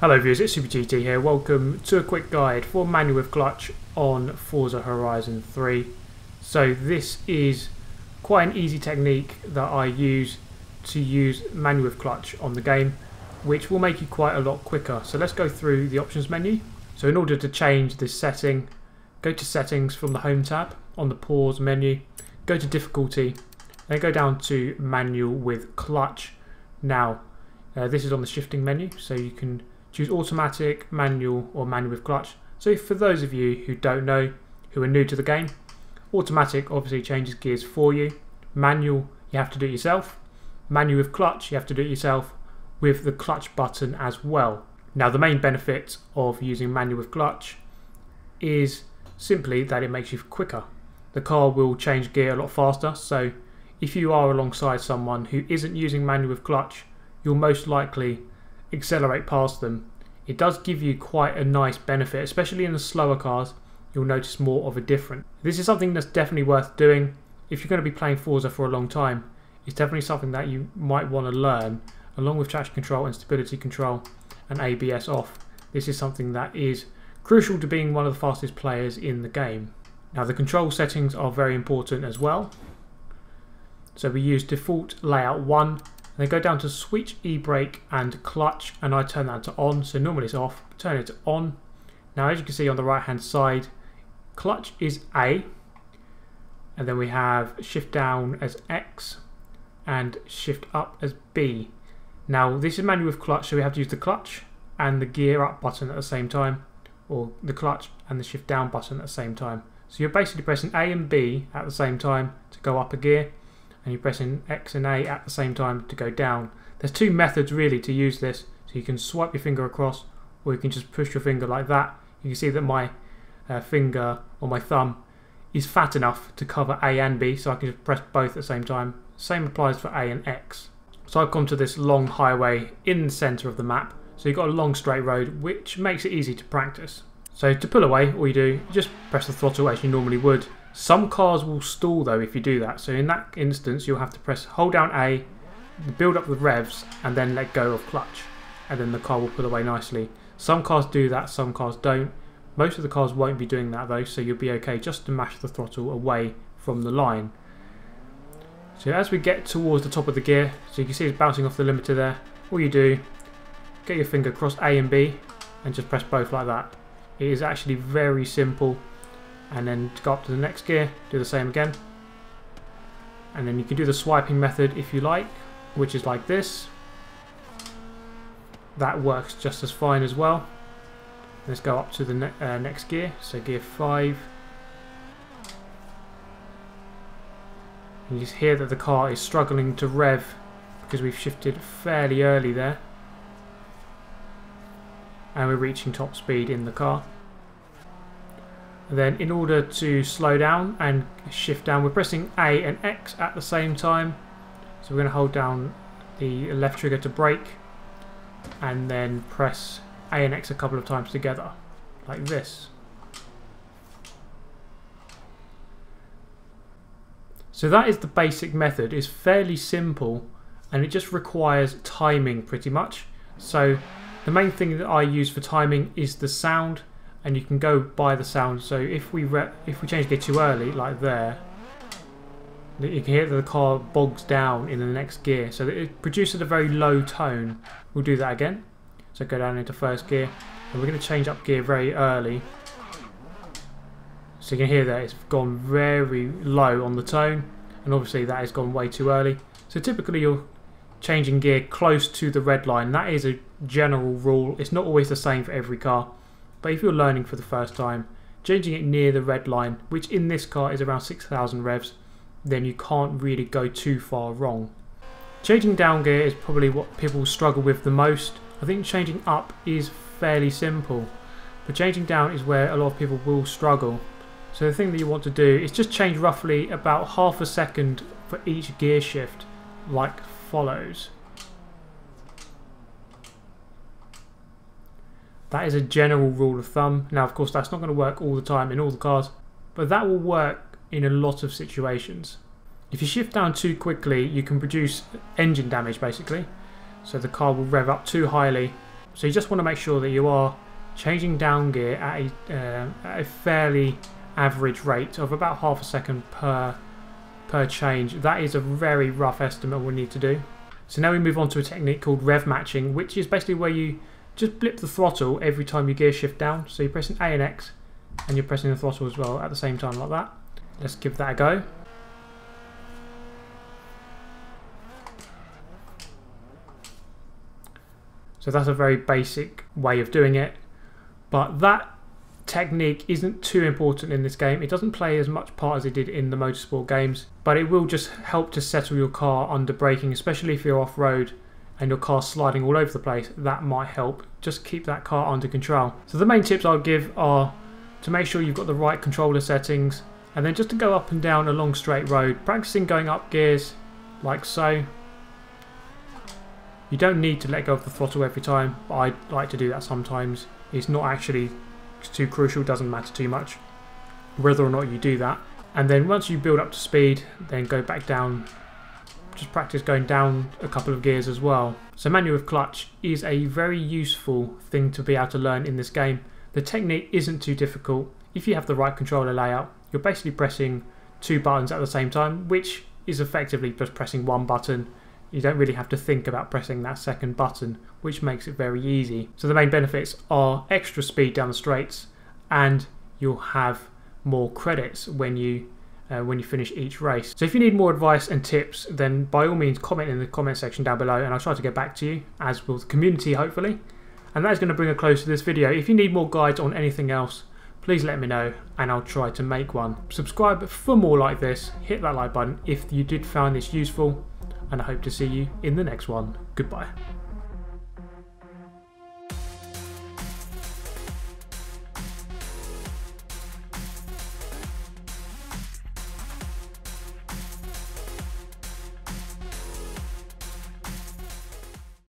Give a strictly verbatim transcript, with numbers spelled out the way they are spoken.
Hello viewers, it's SuperGT here. Welcome to a quick guide for manual with clutch on Forza Horizon three. So this is quite an easy technique that I use to use manual with clutch on the game, which will make you quite a lot quicker. So let's go through the options menu. So in order to change this setting, go to settings from the home tab on the pause menu, go to difficulty, then go down to manual with clutch. Now uh, this is on the shifting menu, so you can choose automatic, manual or manual with clutch. So for those of you who don't know, who are new to the game, automatic obviously changes gears for you. Manual, you have to do it yourself. Manual with clutch, you have to do it yourself with the clutch button as well. Now the main benefit of using manual with clutch is simply that it makes you quicker. The car will change gear a lot faster, so if you are alongside someone who isn't using manual with clutch, you'll most likely accelerate past them. It does give you quite a nice benefit, especially in the slower cars. You'll notice more of a difference. This is something that's definitely worth doing if you're going to be playing Forza for a long time. It's definitely something that you might want to learn, along with traction control and stability control and A B S off. This is something that is crucial to being one of the fastest players in the game. Now the control settings are very important as well. So we use default layout one. They go down to switch e-brake and clutch, and I turn that to on. So normally it's off, turn it to on. Now as you can see on the right hand side, clutch is A, and then we have shift down as X and shift up as B. Now this is manual with clutch, so we have to use the clutch and the gear up button at the same time, or the clutch and the shift down button at the same time. So you're basically pressing A and B at the same time to go up a gear, and you're pressing X and A at the same time to go down. There's two methods really to use this, so you can swipe your finger across, or you can just push your finger like that. You can see that my uh, finger, or my thumb, is fat enough to cover A and B, so I can just press both at the same time. Same applies for A and X. So I've come to this long highway in the centre of the map, so you've got a long straight road, which makes it easy to practice. So to pull away, all you do, just press the throttle as you normally would. Some cars will stall though if you do that, so in that instance you'll have to press, hold down A, build up the revs and then let go of clutch, and then the car will pull away nicely. Some cars do that, some cars don't. Most of the cars won't be doing that though, so you'll be okay just to mash the throttle away from the line. So as we get towards the top of the gear, so you can see it's bouncing off the limiter there, all you do, get your finger across A and B and just press both like that. It is actually very simple. And then to go up to the next gear, do the same again, and then you can do the swiping method if you like, which is like this. That works just as fine as well. Let's go up to the ne uh, next gear, so gear five, and you just hear that the car is struggling to rev because we've shifted fairly early there, and we're reaching top speed in the car. Then in order to slow down and shift down, we're pressing A and X at the same time, so we're going to hold down the left trigger to brake and then press A and X a couple of times together like this. So that is the basic method. It's fairly simple and it just requires timing pretty much. So the main thing that I use for timing is the sound, and you can go by the sound. So if we re if we change gear too early, like there, you can hear that the car bogs down in the next gear. So that it produces a very low tone. We'll do that again. So go down into first gear, and we're going to change up gear very early. So you can hear that it's gone very low on the tone, and obviously that has gone way too early. So typically you're changing gear close to the red line. That is a general rule. It's not always the same for every car. But if you're learning for the first time, changing it near the red line, which in this car is around six thousand revs, then you can't really go too far wrong. Changing down gear is probably what people struggle with the most. I think changing up is fairly simple, but changing down is where a lot of people will struggle. So the thing that you want to do is just change roughly about half a second for each gear shift, like follows. That is a general rule of thumb. Now of course that's not going to work all the time in all the cars, but that will work in a lot of situations. If you shift down too quickly, you can produce engine damage basically. So the car will rev up too highly, So you just want to make sure that you are changing down gear at a, uh, at a fairly average rate of about half a second per per change. That is a very rough estimate we need to do. So now we move on to a technique called rev matching, which is basically where you just blip the throttle every time you gear shift down. So you're pressing A and X and you're pressing the throttle as well at the same time, like that. Let's give that a go. So that's a very basic way of doing it, but that technique isn't too important in this game. It doesn't play as much part as it did in the motorsport games, but it will just help to settle your car under braking, especially if you're off-road and your car's sliding all over the place. That might help just keep that car under control. So the main tips I'll give are to make sure you've got the right controller settings, and then just to go up and down a long straight road, practicing going up gears like so. You don't need to let go of the throttle every time, but I like to do that sometimes. It's not actually too crucial, doesn't matter too much whether or not you do that. And then once you build up to speed, then go back down. Just practice going down a couple of gears as well. So manual with clutch is a very useful thing to be able to learn in this game. The technique isn't too difficult. If you have the right controller layout, you're basically pressing two buttons at the same time, which is effectively just pressing one button. You don't really have to think about pressing that second button, which makes it very easy. So the main benefits are extra speed down the straights, and you'll have more credits when you uh, when you finish each race. So if you need more advice and tips, then by all means comment in the comment section down below, and I'll try to get back to you, as will the community hopefully. And that is going to bring a close to this video. If you need more guides on anything else, please let me know and I'll try to make one. Subscribe for more like this, hit that like button if you did find this useful, and I hope to see you in the next one. Goodbye.